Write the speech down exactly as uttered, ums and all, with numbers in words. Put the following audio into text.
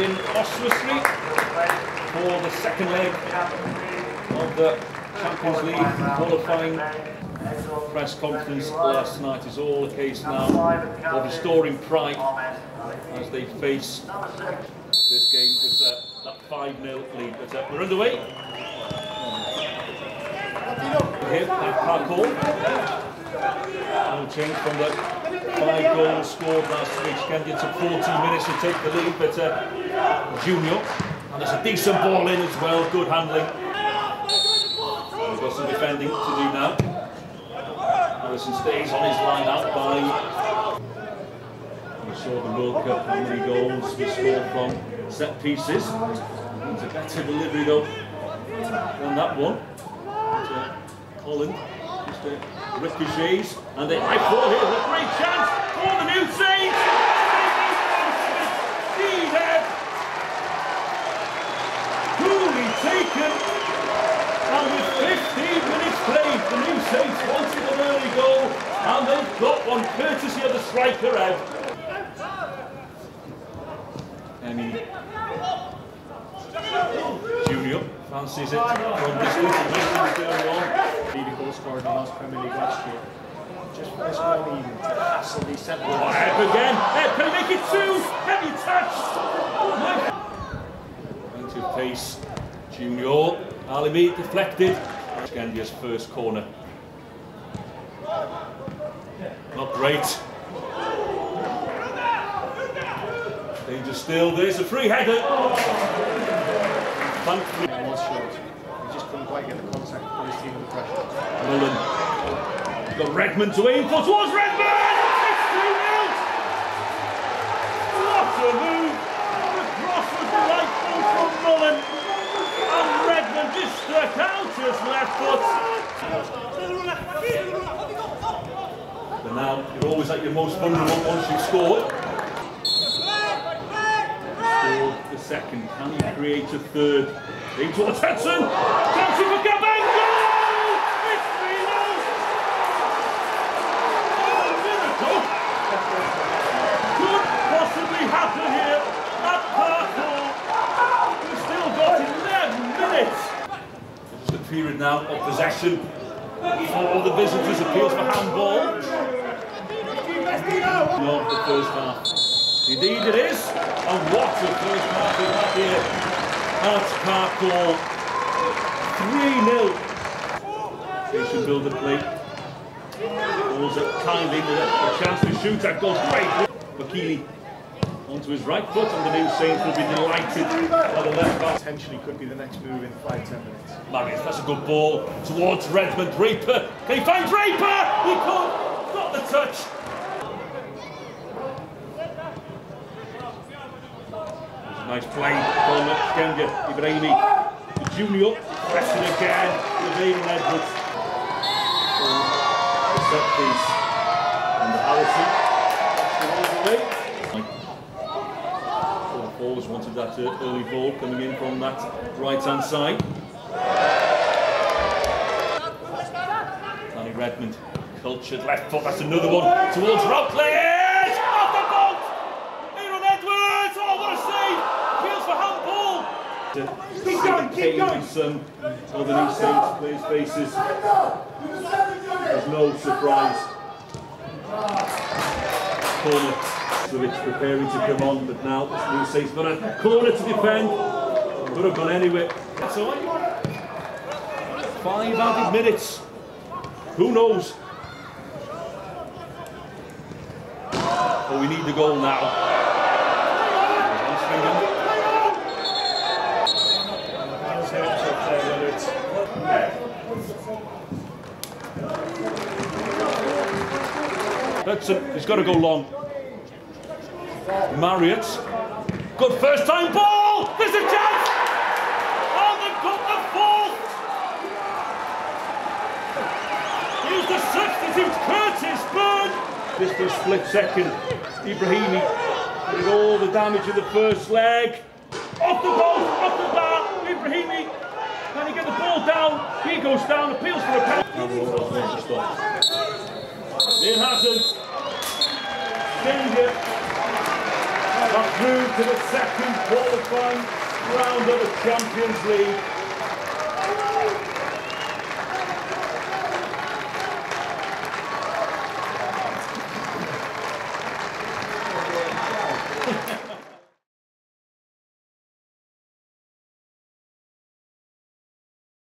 in Oswestry for the second leg of the Champions League qualifying. Press conference last night is all a case now of restoring pride as they face this game, because uh, that five nil lead. But uh, we're underway here at Park Hall. No change from the five goals scored last week. Shkëndija took fourteen minutes to take the lead, but uh, Junior, and it's a decent ball in as well, good handling. And we've got some defending to do now. Harrison stays on his line out by. We saw the World Cup, how many goals were scored from set pieces. It's a better delivery though than that one. But, uh, Holland. Ricochets, and a high ball here with a great chance for the New Saints! Coolly taken, and with fifteen minutes played, the New Saints wanted an early goal, and they've got one courtesy of the striker out. Emmy Junior fancies it from this little scored in the last Premier League last year. Just for this one, even to hassle these centre backs. Oh, Epp again! Epp can make it two! Heavy touch! Oh my! Plenty of pace. Junior. Alimi deflected. Shkëndija's first corner. Not great. Danger still. There's a free header. Thankfully. He just couldn't quite get the contact for his team with the pressure. Mullen. We've got Redmond to aim for towards Redmond! It's two nil! What a move! The cross was delightful from Mullen. And Redmond just struck out his left foot. But now you're always at your most vulnerable once you've scored. Scored the second. Can you create a third? In towards Hudson! Chelsea for Gabang! Goal! It's three nil! What a miracle! Could possibly happen here at Park Hall. We've still got eleven minutes! Just a period now of possession. All the visitors appeals for handball. Not the first half. Indeed it is! And what a first half we have here at Park Hall. three nil. They should build the plate. Balls at kindly with a chance to shoot. That goes great. Bakili onto his right foot, and the New Saints will be delighted by the left back. Potentially could be the next move in five, ten minutes. Marius, that's a good ball towards Redmond. Draper. Can he find Draper? He can't. Got the touch. Nice play from Shkëndija. Ibrahimi, the Junior, pressing again with Aiden Edwards. The set piece and the Allison. I've always wanted that early ball coming in from that right hand side. Danny Redmond, cultured left foot, that's another one towards Routledge. Keep going, keep going! Some of the New Saints players' faces. There's no surprise. Corner. Slivic preparing to come on, but now the New Saints got a corner to defend. Could have gone anywhere. That's all right. Five added minutes. Who knows? But we need the goal now. Hudson, he's got to go long. Marriott, good first time ball. There's a chance, and they've got the fourth. Here's the substitute, Curtis Byrne. This is a split second. Ibrahimi did all the damage in the first leg. Off the ball, off the bar. Ibrahimi, can he get the ball down? He goes down, appeals for a penalty. It hasn't. Shkëndija. through to the second qualifying round of the Champions League.